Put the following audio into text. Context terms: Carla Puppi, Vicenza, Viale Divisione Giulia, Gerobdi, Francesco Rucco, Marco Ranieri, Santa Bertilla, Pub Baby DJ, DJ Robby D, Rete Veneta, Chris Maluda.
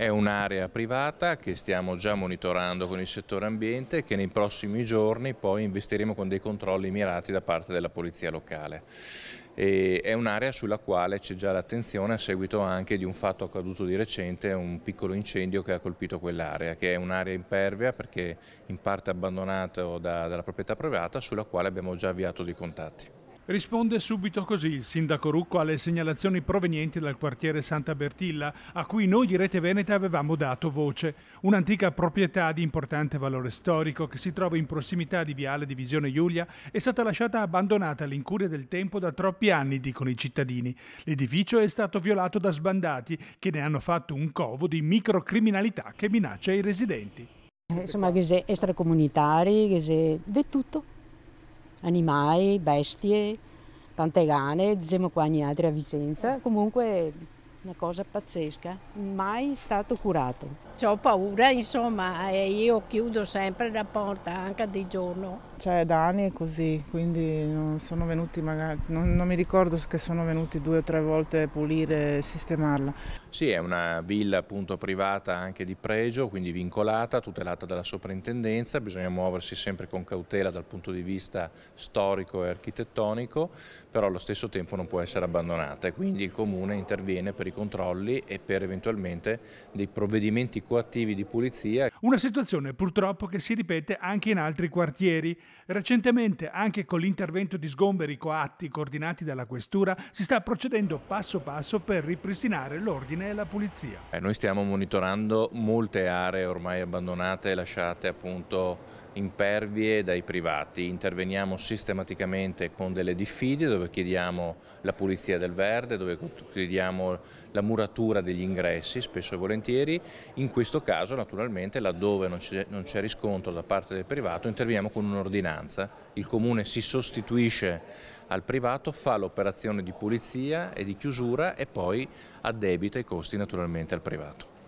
È un'area privata che stiamo già monitorando con il settore ambiente e che nei prossimi giorni poi investiremo con dei controlli mirati da parte della polizia locale. E è un'area sulla quale c'è già l'attenzione a seguito anche di un fatto accaduto di recente, un piccolo incendio che ha colpito quell'area, che è un'area impervia perché in parte abbandonata dalla proprietà privata, sulla quale abbiamo già avviato dei contatti. Risponde subito così il sindaco Rucco alle segnalazioni provenienti dal quartiere Santa Bertilla, a cui noi di Rete Veneta avevamo dato voce. Un'antica proprietà di importante valore storico che si trova in prossimità di Viale Divisione Giulia è stata lasciata abbandonata all'incuria del tempo da troppi anni, dicono i cittadini. L'edificio è stato violato da sbandati che ne hanno fatto un covo di microcriminalità che minaccia i residenti. Insomma, che extracomunitari, che di tutto. Animali, bestie, tante cane, diciamo qua ogni altra a Vicenza, comunque una cosa pazzesca, mai stato curato. Ho paura, insomma, e io chiudo sempre la porta anche di giorno. Cioè da anni è così, quindi sono venuti magari, non mi ricordo che sono venuti 2 o 3 volte a pulire e sistemarla. Sì, è una villa appunto privata anche di pregio, quindi vincolata, tutelata dalla soprintendenza, bisogna muoversi sempre con cautela dal punto di vista storico e architettonico, però allo stesso tempo non può essere abbandonata e quindi il comune interviene per i controlli e per eventualmente dei provvedimenti coattivi di pulizia. Una situazione purtroppo che si ripete anche in altri quartieri. Recentemente, anche con l'intervento di sgomberi coatti coordinati dalla Questura, si sta procedendo passo passo per ripristinare l'ordine e la pulizia. Noi stiamo monitorando molte aree ormai abbandonate e lasciate appunto impervie dai privati. Interveniamo sistematicamente con delle diffide dove chiediamo la pulizia del verde, dove chiediamo la muratura degli ingressi, spesso e volentieri. In questo caso naturalmente laddove non c'è riscontro da parte del privato interveniamo con un'ordinanza. Il comune si sostituisce al privato, fa l'operazione di pulizia e di chiusura e poi addebita i costi naturalmente al privato.